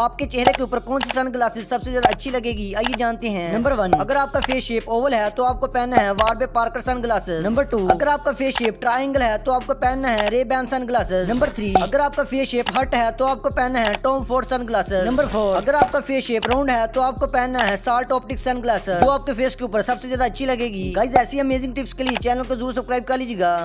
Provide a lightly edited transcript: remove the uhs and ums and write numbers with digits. आपके चेहरे के ऊपर कौन सी सन ग्लासेस सबसे ज्यादा अच्छी लगेगी, आइए जानते हैं। नंबर 1, अगर आपका फेस शेप ओवल है तो आपको पहनना है Warby Parker sunglasses. Number 2, अगर आपका फेस शेप ट्राइंगल है तो आपको पहनना है Ray Ban sunglasses. Number 3, अगर आपका फेस शेप हट है तो आपको पहनना है Tom Ford sunglasses. Number 4, अगर आपका फेस शेप राउंड है तो आपको पहनना है साल्ट ऑप्टिक्स सन ग्लासेस, जो आपके फेस के ऊपर सबसे ज्यादा अच्छी लगेगी। गाइस ऐसी अमेजिंग टिप्स के लिए चैनल को जरूर सब्सक्राइब कर लीजिएगा।